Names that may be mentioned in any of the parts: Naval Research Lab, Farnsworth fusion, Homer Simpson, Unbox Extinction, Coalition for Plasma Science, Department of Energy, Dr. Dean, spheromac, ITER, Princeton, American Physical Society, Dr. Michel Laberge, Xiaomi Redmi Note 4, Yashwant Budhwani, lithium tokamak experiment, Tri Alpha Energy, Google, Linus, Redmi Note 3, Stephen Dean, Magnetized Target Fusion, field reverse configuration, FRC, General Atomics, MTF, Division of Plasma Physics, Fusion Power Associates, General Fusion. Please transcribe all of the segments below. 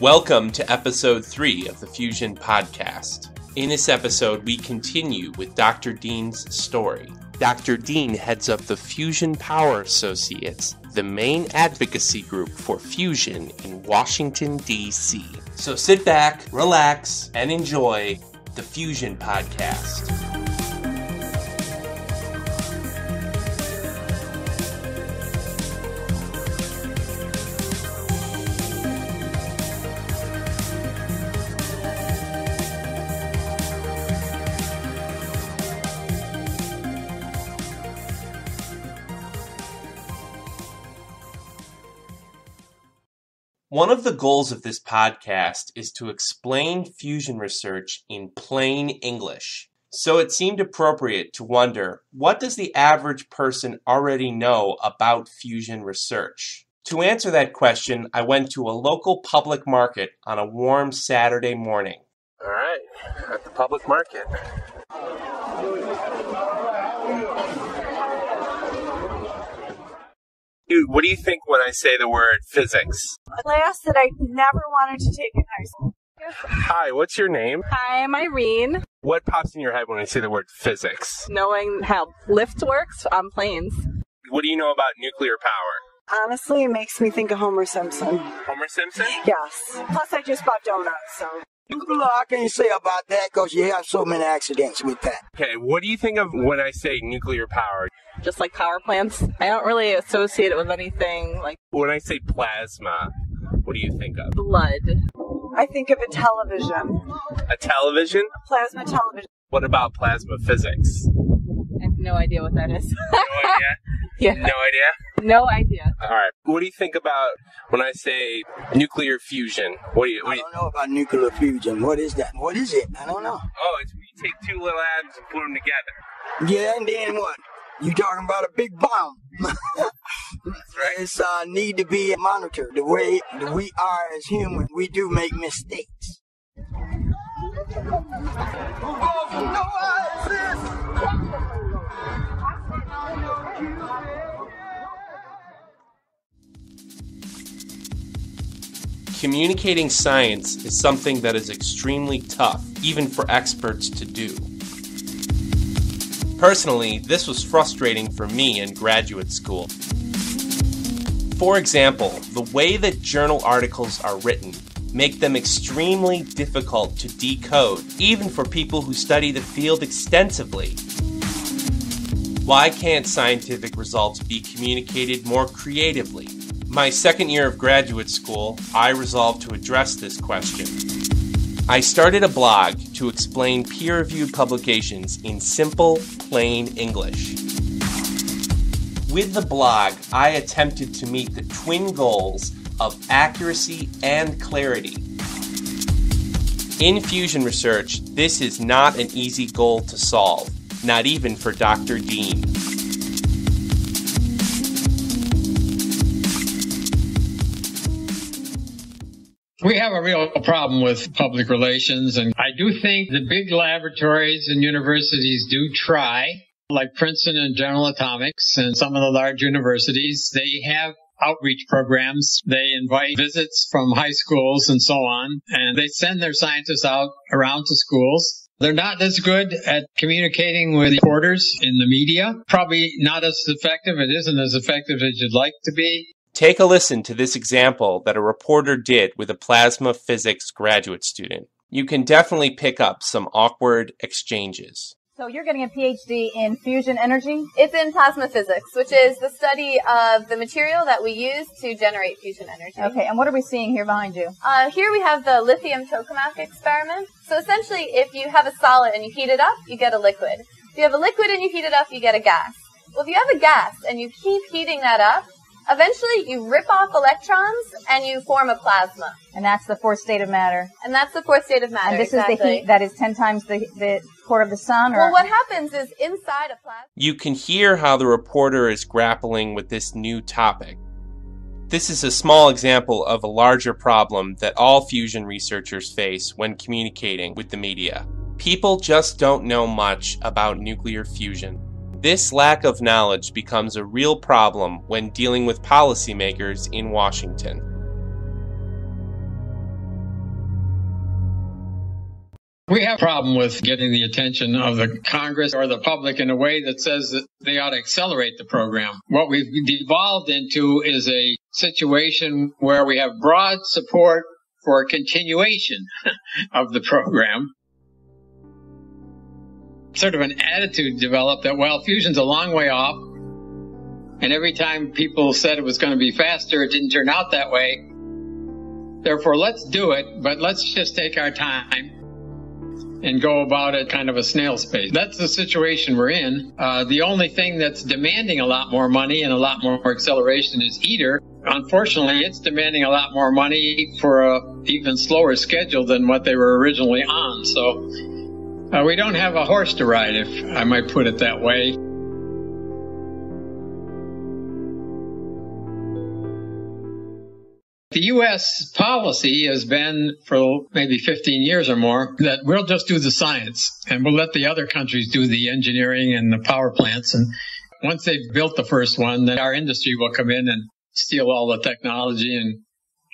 Welcome to episode 3 of the Fusion Podcast. In this episode, we continue with Dr. Dean's story. Dr. Dean heads up the Fusion Power Associates, the main advocacy group for fusion in Washington, D.C. So sit back, relax, and enjoy the Fusion Podcast. One of the goals of this podcast is to explain fusion research in plain English. So it seemed appropriate to wonder, what does the average person already know about fusion research? To answer that question, I went to a local public market on a warm Saturday morning. All right, at the public market. Dude, what do you think when I say the word physics? A class that I never wanted to take in high school. Hi, what's your name? Hi, I'm Irene. What pops in your head when I say the word physics? Knowing how lift works on planes. What do you know about nuclear power? Honestly, it makes me think of Homer Simpson. Homer Simpson? Yes. Plus, I just bought donuts, so... How can you say about that? Because you have so many accidents with that. Okay, what do you think of when I say nuclear power? Just like power plants. I don't really associate it with anything like... When I say plasma, what do you think of? Blood. I think of a television. A television? A plasma television. What about plasma physics? I have no idea what that is. No idea? Yeah. No idea? No idea. All right. What do you think about when I say nuclear fusion? I don't know about nuclear fusion. What is that? What is it? I don't know. Oh, it's when you take two little atoms and put them together. Yeah, and then what? You talking about a big bomb. That's right. It's need to be monitored. The way that we are as humans, we do make mistakes. Communicating science is something that is extremely tough, even for experts to do. Personally, this was frustrating for me in graduate school. For example, the way that journal articles are written make them extremely difficult to decode, even for people who study the field extensively. Why can't scientific results be communicated more creatively? My second year of graduate school, I resolved to address this question. I started a blog to explain peer-reviewed publications in simple, plain English. With the blog, I attempted to meet the twin goals of accuracy and clarity. In fusion research, this is not an easy goal to solve, not even for Dr. Dean. We have a real problem with public relations, and I do think the big laboratories and universities do try, like Princeton and General Atomics and some of the large universities. They have outreach programs. They invite visits from high schools and so on, and they send their scientists out around to schools. They're not as good at communicating with reporters in the media. Probably not as effective. It isn't as effective as you'd like to be. Take a listen to this example that a reporter did with a plasma physics graduate student. You can definitely pick up some awkward exchanges. So you're getting a PhD in fusion energy? It's in plasma physics, which is the study of the material that we use to generate fusion energy. Okay, and what are we seeing here behind you? Here we have the lithium tokamak experiment. So essentially, if you have a solid and you heat it up, you get a liquid. If you have a liquid and you heat it up, you get a gas. Well, if you have a gas and you keep heating that up, eventually, you rip off electrons and you form a plasma. And that's the fourth state of matter. And that's the fourth state of matter, and this exactly. Is the heat that is 10 times the core of the sun? Well, what happens is inside a plasma... You can hear how the reporter is grappling with this new topic. This is a small example of a larger problem that all fusion researchers face when communicating with the media. People just don't know much about nuclear fusion. This lack of knowledge becomes a real problem when dealing with policymakers in Washington. We have a problem with getting the attention of the Congress or the public in a way that says that they ought to accelerate the program. What we've devolved into is a situation where we have broad support for a continuation of the program. Sort of an attitude developed that, well, fusion's a long way off, and every time people said it was going to be faster, it didn't turn out that way. Therefore, let's do it, but let's just take our time and go about it kind of a snail's pace. That's the situation we're in. The only thing that's demanding a lot more money and a lot more acceleration is ITER. Unfortunately, it's demanding a lot more money for an even slower schedule than what they were originally on. So we don't have a horse to ride, if I might put it that way. The U.S. policy has been for maybe 15 years or more that we'll just do the science and we'll let the other countries do the engineering and the power plants. And once they've built the first one, then our industry will come in and steal all the technology and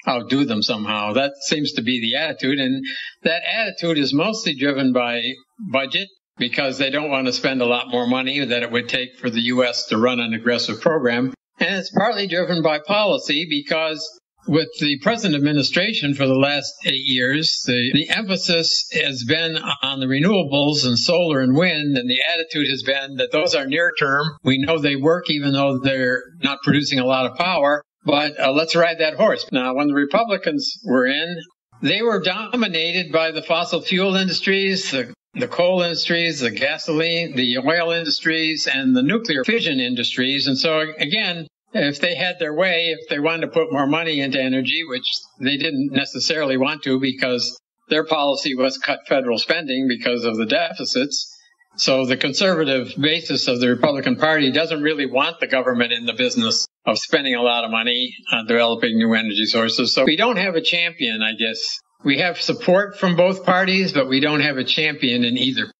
outdo them somehow. That seems to be the attitude. And that attitude is mostly driven by budget, because they don't want to spend a lot more money that it would take for the U.S. to run an aggressive program. And it's partly driven by policy, because with the present administration for the last 8 years, the emphasis has been on the renewables and solar and wind, and the attitude has been that those are near term. We know they work even though they're not producing a lot of power, but let's ride that horse. Now, when the Republicans were in, they were dominated by the fossil fuel industries, the coal industries, the gasoline, the oil industries, and the nuclear fission industries. And so, again, if they had their way, if they wanted to put more money into energy, which they didn't necessarily want to because their policy was cut federal spending because of the deficits. So the conservative basis of the Republican Party doesn't really want the government in the business of spending a lot of money on developing new energy sources. So we don't have a champion, I guess. We have support from both parties, but we don't have a champion in either.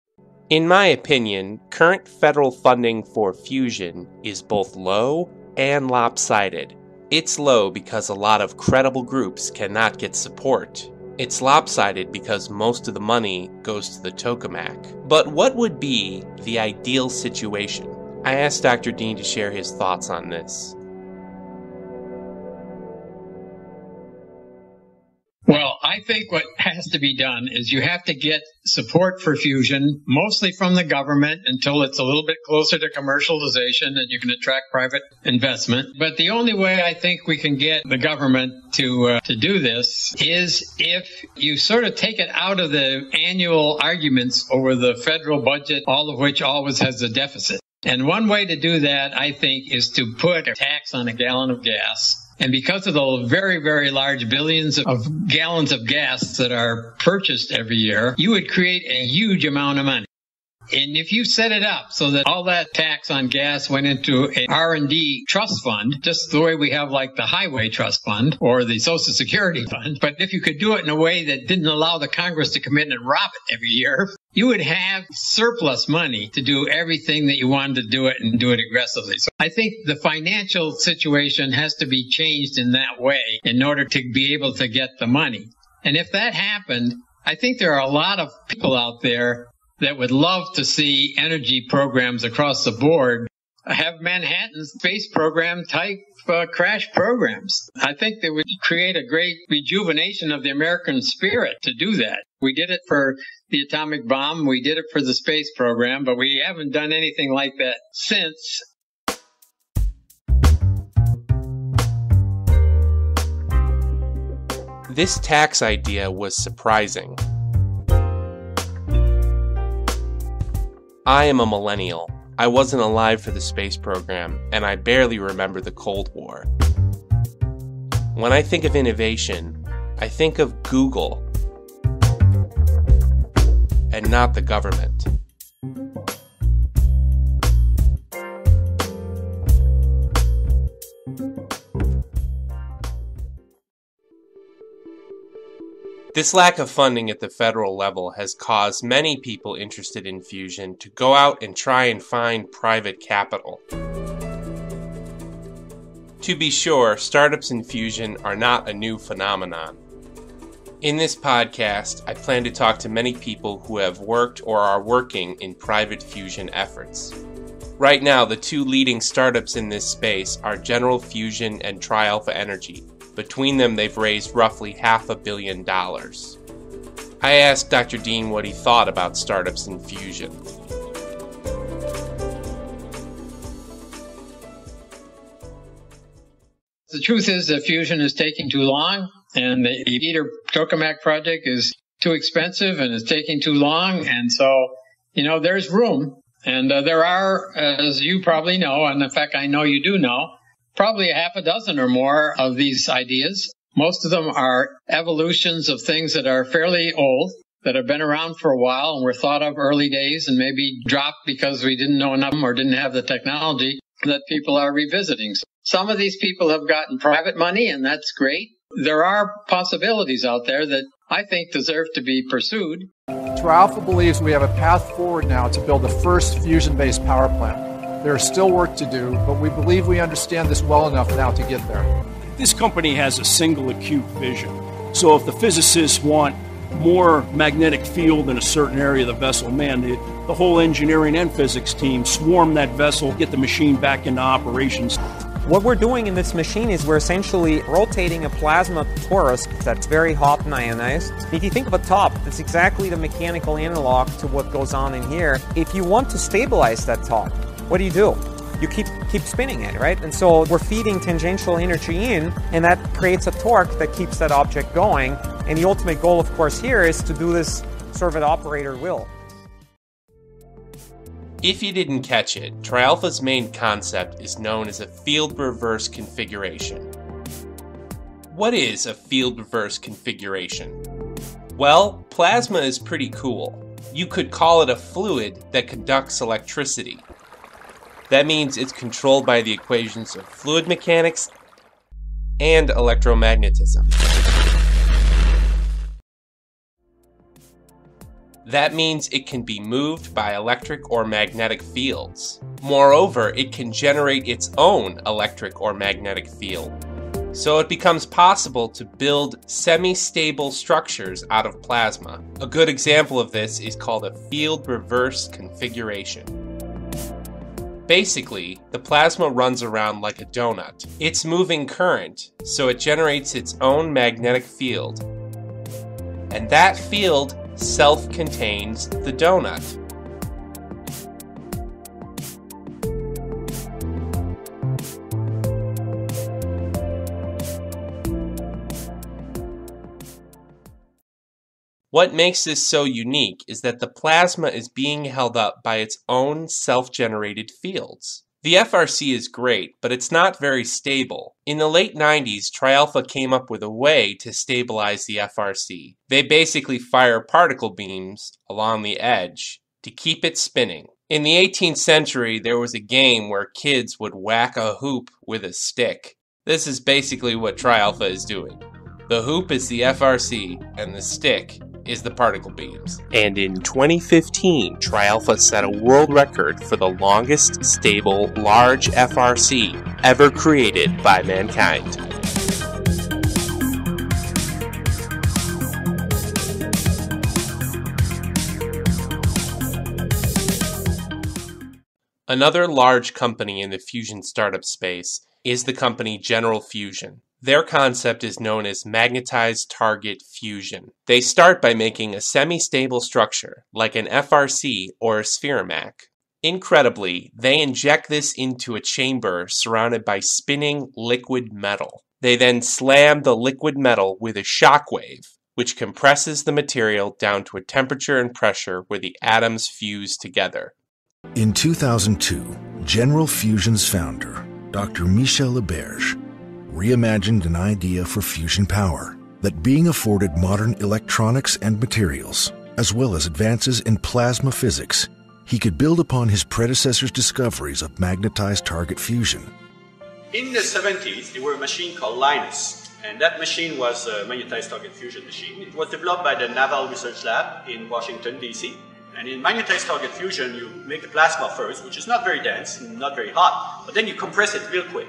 In my opinion, current federal funding for fusion is both low and lopsided. It's low because a lot of credible groups cannot get support. It's lopsided because most of the money goes to the tokamak. But what would be the ideal situation? I asked Dr. Dean to share his thoughts on this. Well, I think what has to be done is you have to get support for fusion, mostly from the government, until it's a little bit closer to commercialization and you can attract private investment. But the only way I think we can get the government to do this is if you sort of take it out of the annual arguments over the federal budget, all of which always has a deficit. And one way to do that, I think, is to put a tax on a gallon of gas. And because of the very, very large billions of gallons of gas that are purchased every year, you would create a huge amount of money. And if you set it up so that all that tax on gas went into an R&D trust fund, just the way we have like the highway trust fund or the Social Security fund, but if you could do it in a way that didn't allow the Congress to come in and rob it every year, you would have surplus money to do everything that you wanted to do it and do it aggressively. So I think the financial situation has to be changed in that way in order to be able to get the money. And if that happened, I think there are a lot of people out there that would love to see energy programs across the board have Manhattan space program type crash programs. I think they would create a great rejuvenation of the American spirit to do that. We did it for the atomic bomb. We did it for the space program, but we haven't done anything like that since. This tax idea was surprising. I am a millennial. I wasn't alive for the space program, and I barely remember the Cold War. When I think of innovation, I think of Google, and not the government. This lack of funding at the federal level has caused many people interested in fusion to go out and try and find private capital. To be sure, startups in fusion are not a new phenomenon. In this podcast, I plan to talk to many people who have worked or are working in private fusion efforts. Right now, the two leading startups in this space are General Fusion and Tri Alpha Energy. Between them, they've raised roughly $500 million. I asked Dr. Dean what he thought about startups in fusion. The truth is that fusion is taking too long, and the ITER tokamak project is too expensive and it's taking too long. And so, there's room. And there are, as you probably know, and in fact, I know you do know, probably a half a dozen or more of these ideas. Most of them are evolutions of things that are fairly old, that have been around for a while and were thought of early days and maybe dropped because we didn't know enough or didn't have the technology that people are revisiting. Some of these people have gotten private money, and that's great. There are possibilities out there that I think deserve to be pursued. Tri Alpha believes we have a path forward now to build the first fusion-based power plant. There is still work to do, but we believe we understand this well enough now to get there. This company has a single acute vision. So if the physicists want more magnetic field in a certain area of the vessel, man, the whole engineering and physics team swarm that vessel, get the machine back into operations. What we're doing in this machine is we're essentially rotating a plasma torus that's very hot and ionized. If you think of a top, that's exactly the mechanical analog to what goes on in here. If you want to stabilize that top, what do? You keep spinning it, right? And so we're feeding tangential energy in, and that creates a torque that keeps that object going. And the ultimate goal, of course, here is to do this sort of at operator will. If you didn't catch it, Tri Alpha's main concept is known as a field reverse configuration. What is a field reverse configuration? Well, plasma is pretty cool. You could call it a fluid that conducts electricity. That means it's controlled by the equations of fluid mechanics and electromagnetism. That means it can be moved by electric or magnetic fields. Moreover, it can generate its own electric or magnetic field. So it becomes possible to build semi-stable structures out of plasma. A good example of this is called a field reverse configuration. Basically, the plasma runs around like a donut. It's moving current, so it generates its own magnetic field. And that field self-contains the donut. What makes this so unique is that the plasma is being held up by its own self-generated fields. The FRC is great, but it's not very stable. In the late 90s, Tri Alpha came up with a way to stabilize the FRC. They basically fire particle beams along the edge to keep it spinning. In the 18th century, there was a game where kids would whack a hoop with a stick. This is basically what Tri Alpha is doing. The hoop is the FRC, and the stick is the particle beams. And in 2015, Tri Alpha set a world record for the longest stable large FRC ever created by mankind. Another large company in the fusion startup space is the company General Fusion. Their concept is known as magnetized target fusion. They start by making a semi-stable structure, like an FRC or a spheromac. Incredibly, they inject this into a chamber surrounded by spinning liquid metal. They then slam the liquid metal with a shockwave, which compresses the material down to a temperature and pressure where the atoms fuse together. In 2002, General Fusion's founder, Dr. Michel Laberge, reimagined an idea for fusion power that being afforded modern electronics and materials, as well as advances in plasma physics, he could build upon his predecessor's discoveries of magnetized target fusion. In the 70s, there were a machine called Linus, and that machine was a magnetized target fusion machine. It was developed by the Naval Research Lab in Washington, D.C., and in magnetized target fusion, you make the plasma first, which is not very dense and not very hot, but then you compress it real quick.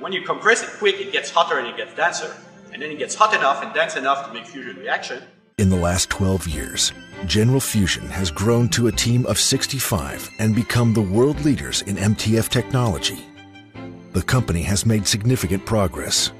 When you compress it quick, it gets hotter and it gets denser. and then it gets hot enough and dense enough to make fusion reaction. In the last 12 years, General Fusion has grown to a team of 65 and become the world leaders in MTF technology. The company has made significant progress.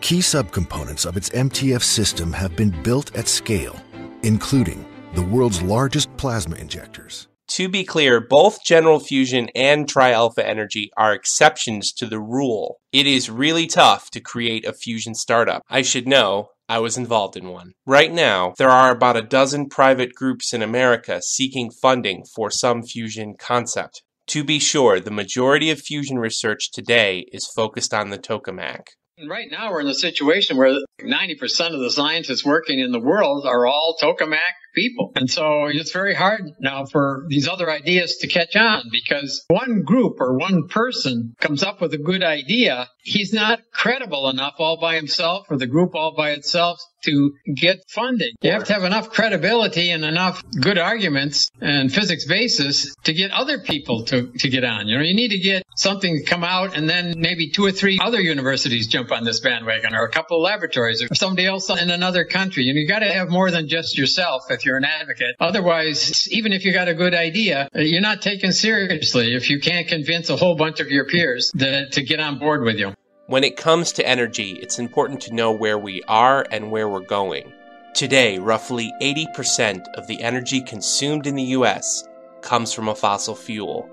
Key subcomponents of its MTF system have been built at scale, including the world's largest plasma injectors. To be clear, both General Fusion and Tri Alpha Energy are exceptions to the rule. It is really tough to create a fusion startup. I should know. I was involved in one. Right now, there are about a dozen private groups in America seeking funding for some fusion concept. To be sure, the majority of fusion research today is focused on the tokamak. Right now, we're in a situation where 90% of the scientists working in the world are all tokamak people. And so it's very hard now for these other ideas to catch on, because one group or one person comes up with a good idea. He's not credible enough all by himself or the group all by itself to get funded. You have to have enough credibility and enough good arguments and physics basis to get other people to get on. You know, you need to get something to come out, and then maybe 2 or 3 other universities jump on this bandwagon, or a couple of laboratories, or somebody else in another country. You know, you got to have more than just yourself if you're an advocate. Otherwise, even if you got a good idea, you're not taken seriously if you can't convince a whole bunch of your peers to get on board with you. When it comes to energy, it's important to know where we are and where we're going. Today, roughly 80% of the energy consumed in the U.S. comes from a fossil fuel.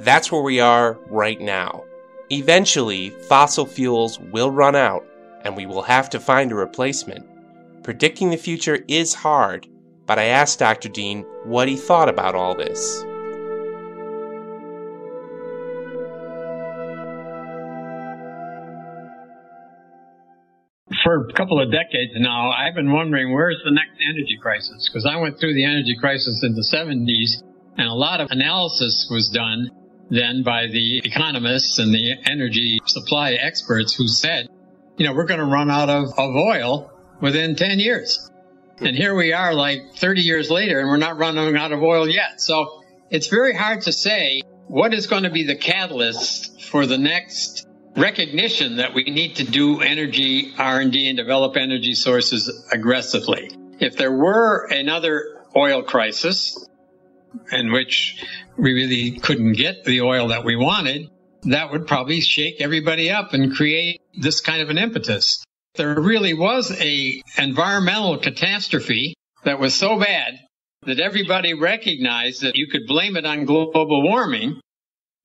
That's where we are right now. Eventually, fossil fuels will run out, and we will have to find a replacement. Predicting the future is hard, but I asked Dr. Dean what he thought about all this. For a couple of decades now, I've been wondering, where's the next energy crisis? Because I went through the energy crisis in the 70s, and a lot of analysis was done then by the economists and the energy supply experts who said, you know, we're going to run out of oil within 10 years. And here we are like 30 years later, and we're not running out of oil yet. So it's very hard to say what is going to be the catalyst for the next recognition that we need to do energy R&D and develop energy sources aggressively. If there were another oil crisis in which we really couldn't get the oil that we wanted, that would probably shake everybody up and create this kind of an impetus. There really was an environmental catastrophe that was so bad that everybody recognized that you could blame it on global warming.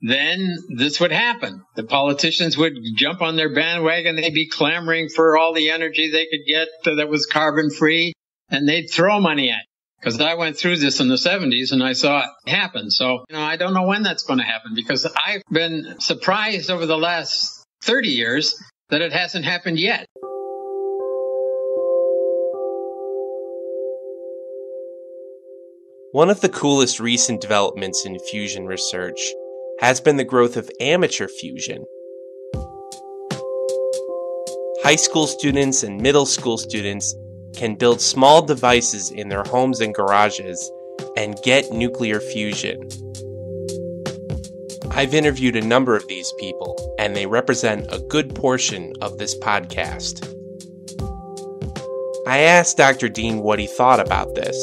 Then this would happen. The politicians would jump on their bandwagon. They'd be clamoring for all the energy they could get that was carbon free, and they'd throw money at it. Because I went through this in the 70s and I saw it happen. So, you know, I don't know when that's going to happen, because I've been surprised over the last 30 years that it hasn't happened yet. One of the coolest recent developments in fusion research has been the growth of amateur fusion. High school students and middle school students can build small devices in their homes and garages and get nuclear fusion. I've interviewed a number of these people, and they represent a good portion of this podcast. I asked Dr. Dean what he thought about this.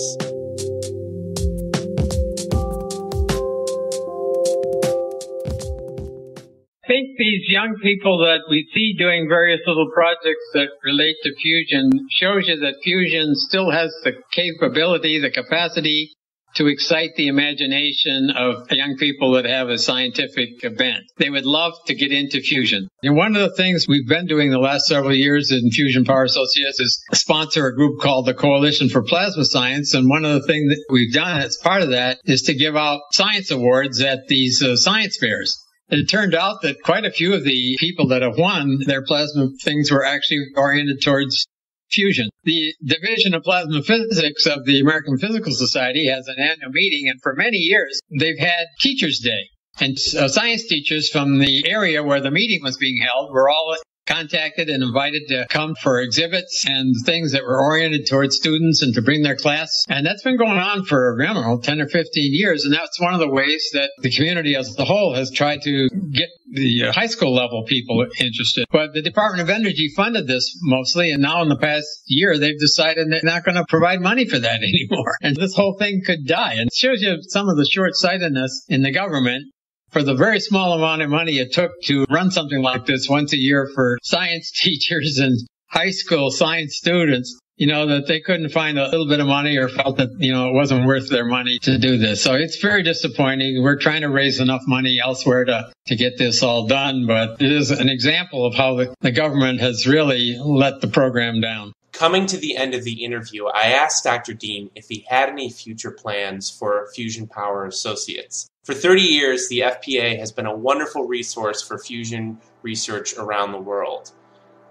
I think these young people that we see doing various little projects that relate to fusion shows you that fusion still has the capability, the capacity to excite the imagination of young people that have a scientific bent. They would love to get into fusion. And one of the things we've been doing the last several years in Fusion Power Associates is sponsor a group called the Coalition for Plasma Science. And one of the things that we've done as part of that is to give out science awards at these science fairs. It turned out that quite a few of the people that have won their plasma things were actually oriented towards fusion. The Division of Plasma Physics of the American Physical Society has an annual meeting, and for many years, they've had Teachers' Day. And science teachers from the area where the meeting was being held were all contacted and invited to come for exhibits and things that were oriented towards students and to bring their class. And that's been going on for, I don't know, 10 or 15 years. And that's one of the ways that the community as a whole has tried to get the high school level people interested. But the Department of Energy funded this mostly. And now in the past year, they've decided they're not going to provide money for that anymore. And this whole thing could die. And it shows you some of the short-sightedness in the government. For the very small amount of money it took to run something like this once a year for science teachers and high school science students, you know, that they couldn't find a little bit of money or felt that, you know, it wasn't worth their money to do this. So it's very disappointing. We're trying to raise enough money elsewhere to get this all done, but it is an example of how the government has really let the program down. Coming to the end of the interview, I asked Dr. Dean if he had any future plans for Fusion Power Associates. For 30 years, the FPA has been a wonderful resource for fusion research around the world.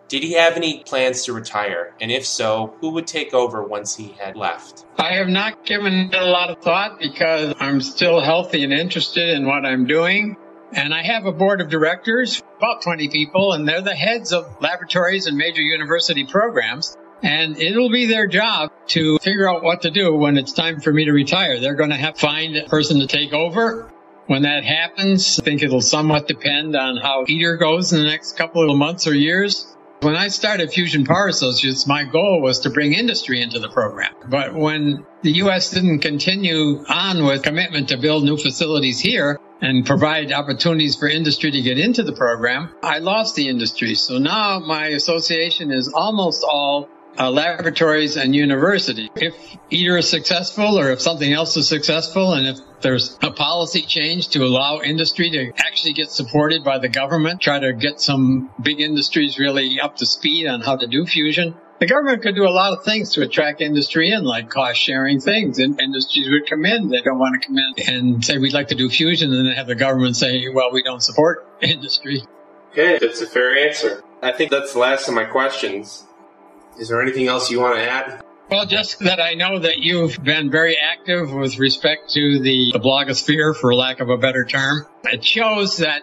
Did he have any plans to retire? And if so, who would take over once he had left? I have not given it a lot of thought because I'm still healthy and interested in what I'm doing. And I have a board of directors, about 20 people, and they're the heads of laboratories and major university programs. And it'll be their job to figure out what to do when it's time for me to retire. They're going to have to find a person to take over. When that happens, I think it'll somewhat depend on how ITER goes in the next couple of months or years. When I started Fusion Power Associates, my goal was to bring industry into the program. But when the U.S. didn't continue on with commitment to build new facilities here and provide opportunities for industry to get into the program, I lost the industry. So now my association is almost all laboratories and university. If ITER is successful or if something else is successful and if there's a policy change to allow industry to actually get supported by the government, try to get some big industries really up to speed on how to do fusion. The government could do a lot of things to attract industry in, like cost-sharing things, and industries would come in. They don't want to come in and say, we'd like to do fusion, and then have the government say, well, we don't support industry. Okay, that's a fair answer. I think that's the last of my questions. Is there anything else you want to add? Well, just that I know that you've been very active with respect to the blogosphere, for lack of a better term. It shows that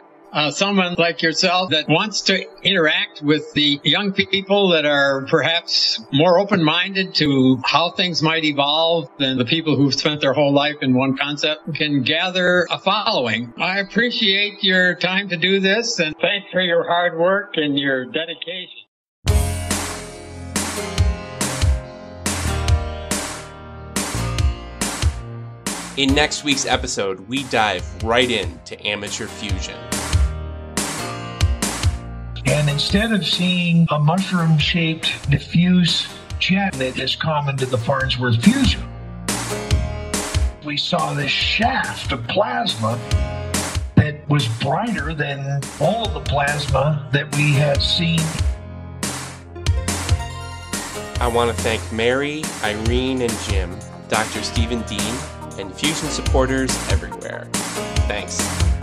someone like yourself that wants to interact with the young people that are perhaps more open-minded to how things might evolve than the people who've spent their whole life in one concept can gather a following. I appreciate your time to do this, and thanks for your hard work and your dedication. In next week's episode, we dive right into amateur fusion. And instead of seeing a mushroom-shaped diffuse jet that is common to the Farnsworth fusion, we saw this shaft of plasma that was brighter than all the plasma that we had seen. I want to thank Mary, Irene, and Jim, Dr. Stephen Dean, and fusion supporters everywhere. Thanks.